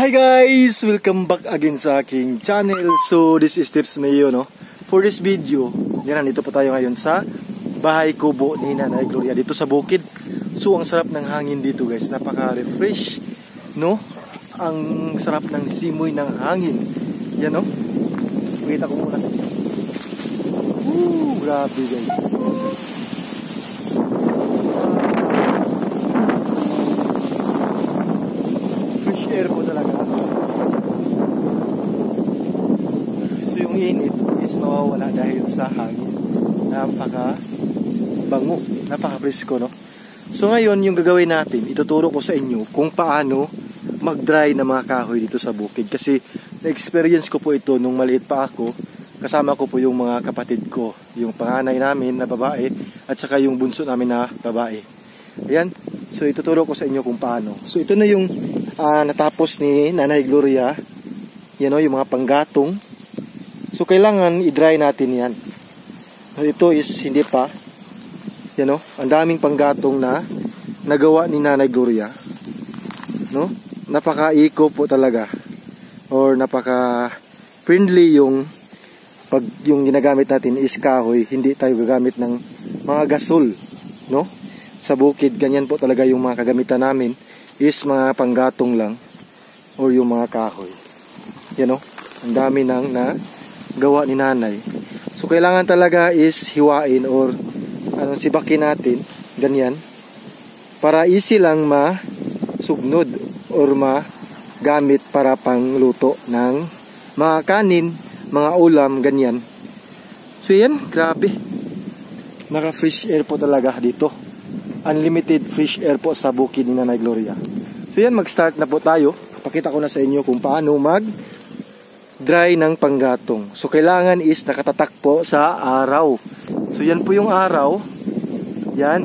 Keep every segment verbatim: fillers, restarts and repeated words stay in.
Hi guys! Welcome back again sa aking channel. So this is Tips Mayo, no? For this video, yan, nandito po tayo ngayon sa bahay kubo ni Nanay Gloria dito sa bukid. So ang sarap ng hangin dito guys, napaka-refresh, no? Ang sarap ng simoy ng hangin. Yan, no? Pakita ko muna. Woo! Grabe guys. Po talaga. So yung init is mawawala dahil sa hangin. Napaka bango, napaka presko, no? So ngayon yung gagawin natin, ituturo ko sa inyo kung paano mag-dry na mga kahoy dito sa bukid. Kasi na-experience ko po ito nung maliit pa ako. Kasama ko po yung mga kapatid ko, yung panganay namin na babae at saka yung bunso namin na babae. Ayan. So ituturo ko sa inyo kung paano. So ito na yung Uh, natapos ni Nanay Gloria, yan o, yung mga panggatong. So kailangan i-dry natin yan. Ito is hindi pa, yan o, ang daming panggatong na nagawa ni Nanay Gloria, no? Napaka-eco po talaga, or napaka-friendly yung pag yung ginagamit natin is kahoy. Hindi tayo gagamit ng mga gasol, no? Sa bukid, ganyan po talaga yung mga kagamitan namin is mga panggatong lang or yung mga kahoy. Yan o, ang dami nang nagawa ni Nanay. So kailangan talaga is hiwain or ano, sibakin natin ganyan para easy lang masugnod or magamit para pangluto ng mga kanin, mga ulam, ganyan. So yan, grabe, naka fresh air po talaga dito. Unlimited fresh air po sa bukid ni Nanay Gloria. So yan, mag-start na po tayo. Pakita ko na sa inyo kung paano mag-dry ng panggatong. So kailangan is nakatatak po sa araw. So yan po yung araw. Yan.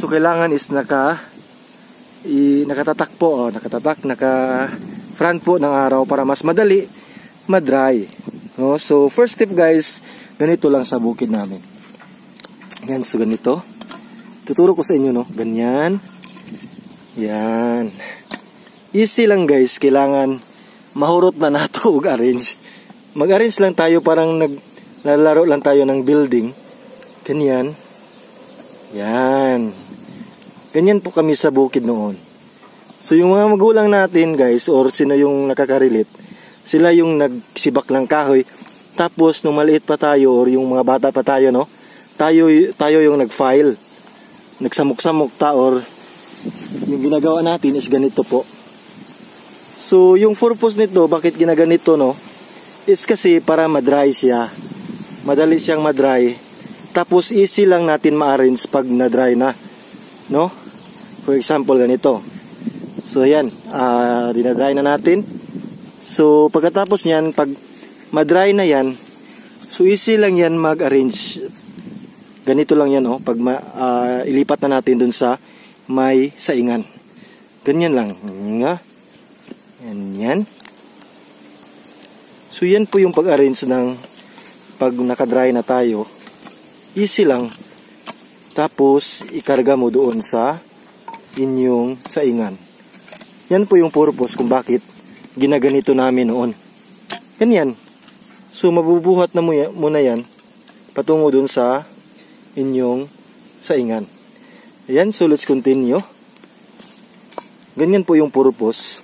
So kailangan is naka i, nakatatak po, oh, nakatatak, naka-front po ng araw para mas madali ma-dry. No? So first step guys, ganito lang sa bukid namin. Yan, so ganito. Tuturo ko sa inyo, no? Ganyan. Yan. Easy lang guys. Kailangan mahurot na nato mag-arrange. Mag-arrange lang tayo. Parang naglalaro lang tayo ng building. Ganyan. Yan. Ganyan po kami sa bukid noon. So yung mga magulang natin guys, or sino yung nakakarilit, sila yung nagsibak ng kahoy. Tapos nung maliit pa tayo, or yung mga bata pa tayo, no? Tayo, tayo yung nag-file. Nagsamok-samok ta, or yung ginagawa natin is ganito po. So yung purpose nito, bakit ginaganito, no, is kasi para madry siya. Madali siyang madry. Tapos easy lang natin ma-arrange pag na-dry na, no? For example, ganito. So yan, uh, dinadry na natin. So pagkatapos nyan, pag madry na yan, so easy lang yan mag-arrange. Ganito lang yan, oh, pag ma, uh, ilipat na natin dun sa may saingan. Ganyan lang. Ganyan. So yan po yung pag-arrange ng pag nakadry na tayo. Easy lang. Tapos ikarga mo doon sa inyong saingan. Yan po yung purpose kung bakit ginaganito namin noon. Ganyan. So mabubuhat na mo muna yan patungo dun sa inyong saingan. Ayan, so let's continue. Ganyan po yung purpose.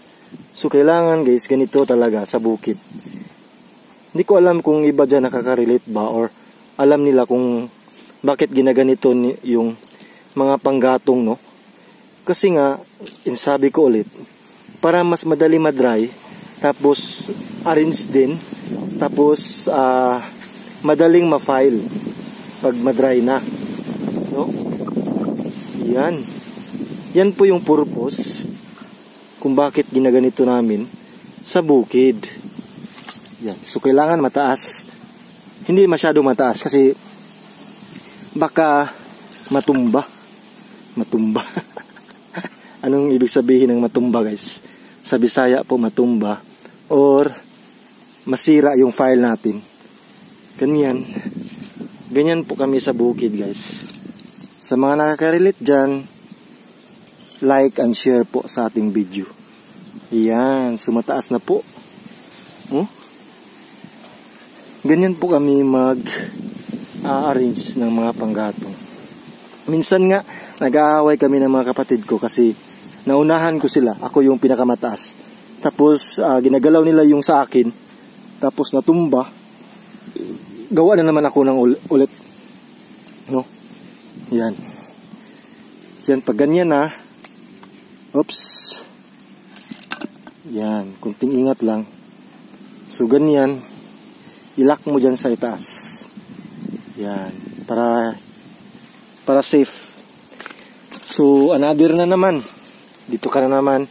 So kailangan guys, ganito talaga sa bukid. Hindi ko alam kung iba dyan nakaka-relate ba, or alam nila kung bakit ginaganito yung mga panggatong, no? Kasi nga, sabi ko ulit, para mas madali madry, tapos arrange din, tapos uh, madaling ma-file pag madry na, no? Yan. Yan po yung purpose kung bakit ginaganito namin sa bukid. Yan. So kailangan mataas. Hindi masyado mataas kasi baka matumba. Matumba. Anong ibig sabihin ng matumba guys? Sa Bisaya po, matumba or masira yung file natin. Ganyan. Ganyan po kami sa bukid guys. Sa mga nakaka-relate dyan, like and share po sa ating video. Ayan, sumataas na po. Hmm? Ganyan po kami mag-arrange ng mga panggatong. Minsan nga, nag-aaway kami ng mga kapatid ko kasi naunahan ko sila. Ako yung pinakamataas. Tapos, uh, ginagalaw nila yung sa akin. Tapos, natumba. Gawa na naman ako ng ul- ulit. No? Yan. Yan, pag ganyan na. Oops. Yan, kunting ingat lang. So, ganyan. Ilak mo dyan sa itaas. Yan. Para, para safe. So, another na naman. Dito ka na naman.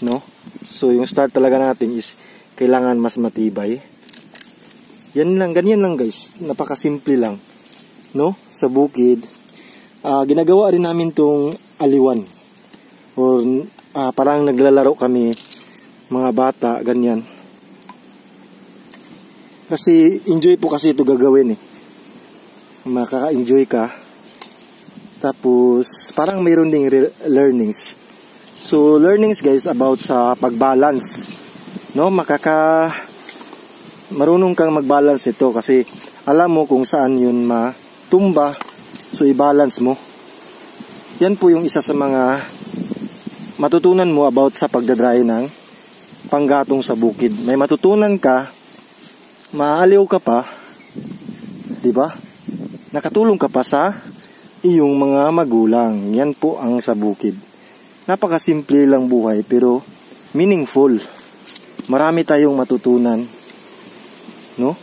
No? So, yung start talaga natin is kailangan mas matibay. Yan lang. Ganyan lang, guys. Napakasimple lang. No? Sa bukid. Uh, ginagawa rin namin tong aliwan. Or, uh, parang naglalaro kami mga bata, ganyan. Kasi enjoy po kasi ito gagawin eh. Makaka-enjoy ka. Tapos parang mayroon ding learnings. So learnings guys about sa pagbalance. No, makaka marunong kang magbalance ito kasi alam mo kung saan yun matumba. So i-balance mo. Yan po yung isa sa mga matutunan mo about sa pagdadry ng panggatong sa bukid. May matutunan ka, maaliw ka pa, 'di ba? Nakatulong ka pa sa iyong mga magulang. Yan po ang sa bukid. Napakasimple lang buhay pero meaningful. Marami tayong matutunan, no?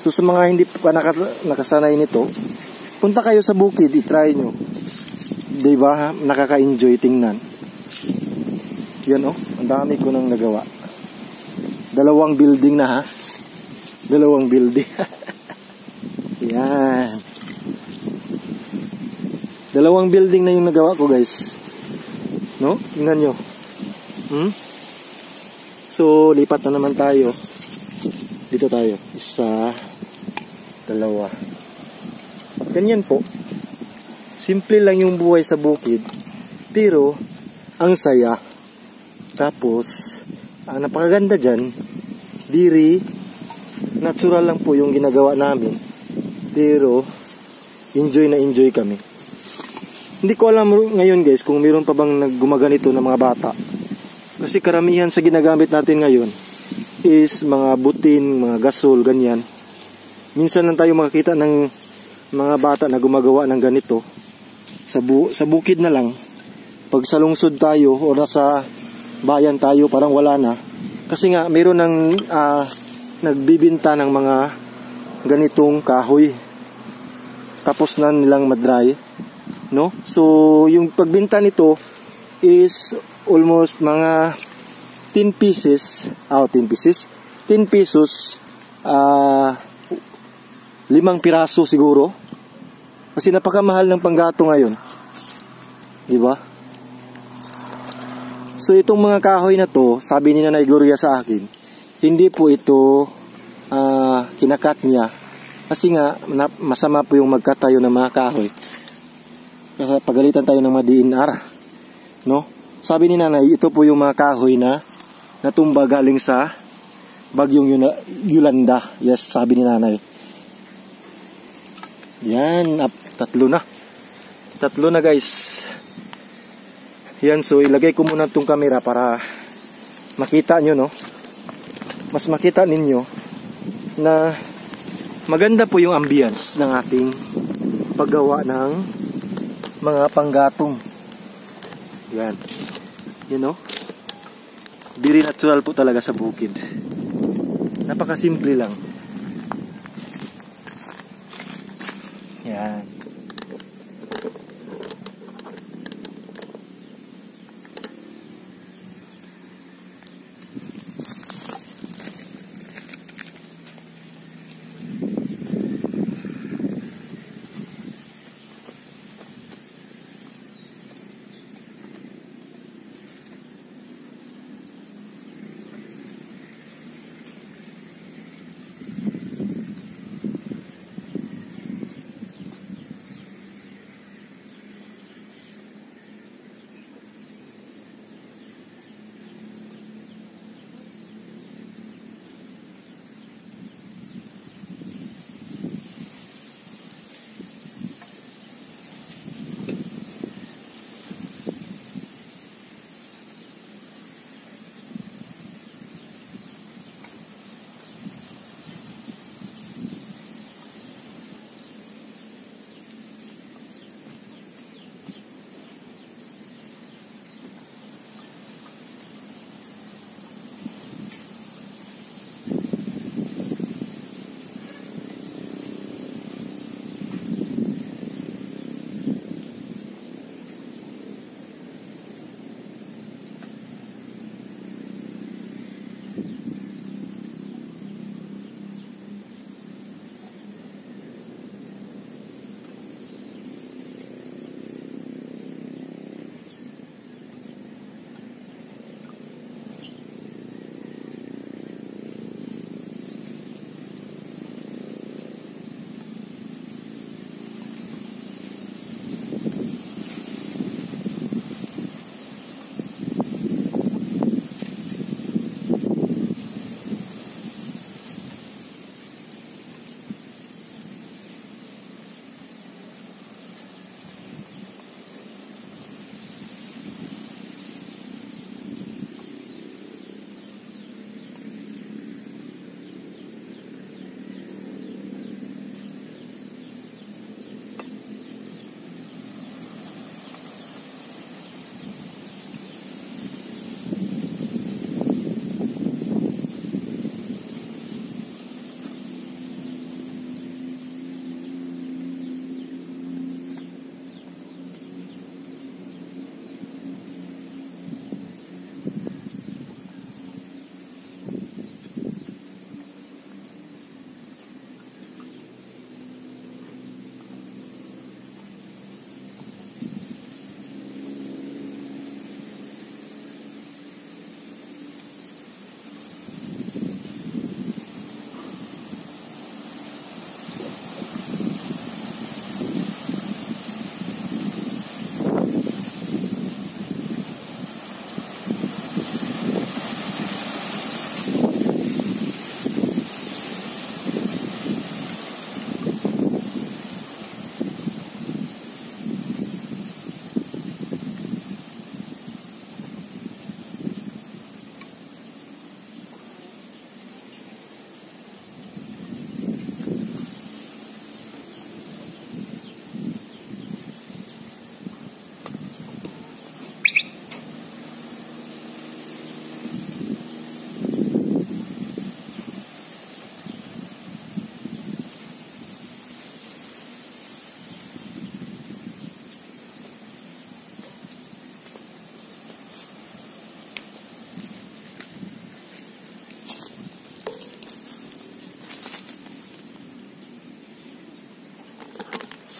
So sa mga hindi pa nakasanay nito, punta kayo sa bukid, i-try nyo. 'Di ba? Nakaka-enjoy tingnan. Yan o, oh, ang dami ko nang nagawa. Dalawang building na ha. Dalawang building. Yan. Dalawang building na yung nagawa ko guys. No? Tingnan nyo. Hmm? So, lipat na naman tayo. Dito tayo. Isa. Dalawa. Ganyan po. Simple lang yung buhay sa bukid. Pero, ang saya. Tapos, ah, napakaganda dyan, diri, natural lang po yung ginagawa namin. Pero, enjoy na enjoy kami. Hindi ko alam ngayon guys kung mayroon pa bang naggumaganito ng mga bata. Kasi karamihan sa ginagamit natin ngayon is mga butin, mga gasol, ganyan. Minsan lang tayo makakita ng mga bata na gumagawa ng ganito. Sa, bu sa bukid na lang, pag sa lungsod tayo o nasa bayan tayo parang wala na kasi nga mayroon ng uh, nagbibinta ng mga ganitong kahoy tapos na nilang madry, no? So yung pagbinta nito is almost mga ten pieces oh, ten pieces ten pesos uh, limang piraso siguro kasi napakamahal ng panggato ngayon, di ba? So itong mga kahoy na to, sabi ni Nanay Gloria sa akin, hindi po ito uh, kinakat niya. Kasi nga, masama po yung magkat tayo ng mga kahoy. Kasi pagalitan tayo ng mga D N R. No? Sabi ni Nanay, ito po yung mga kahoy na natumba galing sa bagyong Yolanda. Yes, sabi ni Nanay. Yan, up, tatlo na. Tatlo na guys. Yan, so ilagay ko muna itong camera para makita nyo, no? Mas makita ninyo na maganda po yung ambience ng ating paggawa ng mga panggatong. Yan. You know? Very natural po talaga sa bukid. Napakasimple lang. Yan.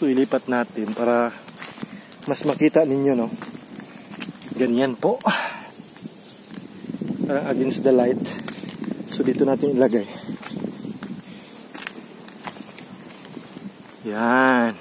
So ilipat natin para mas makita ninyo, no? Ganyan po, parang against the light. So dito natin ilagay. Yan.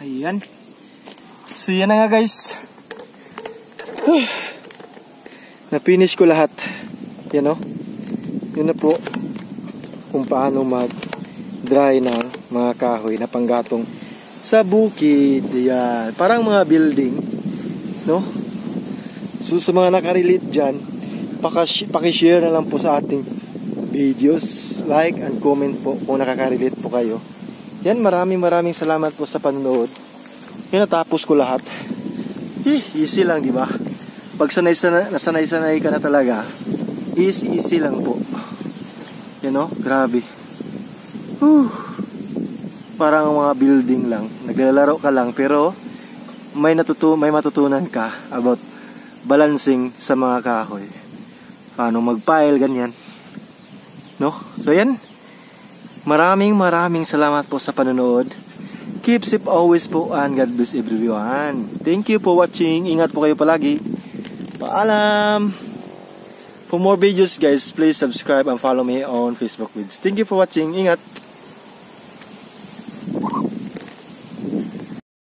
Ayan. So yan na nga guys. Huh. Na-finish ko lahat. Yan o. Yun na po kung paano mag-dry na mga kahoy na panggatong sa bukid. Yan. Parang mga building. No? So sa mga nakarelate dyan, pakishare na lang po sa ating videos. Like and comment po kung nakakarelate po kayo. Yan, maraming maraming salamat po sa panonood. Yan, natapos ko lahat. Eh, easy lang, di ba? Pag sanay-sanay ka na talaga, easy easy lang po. You know, grabe. Whew. Parang mga building lang. Naglalaro ka lang pero may natutu may matutunan ka about balancing sa mga kahoy. Paano mag-pile ganyan. No? So yan. Maraming maraming salamat po sa panonood. Keep safe always po and God bless everyone. Thank you for watching. Ingat po kayo palagi. Paalam. For more videos guys, please subscribe and follow me on Facebook. Thank you for watching. Ingat.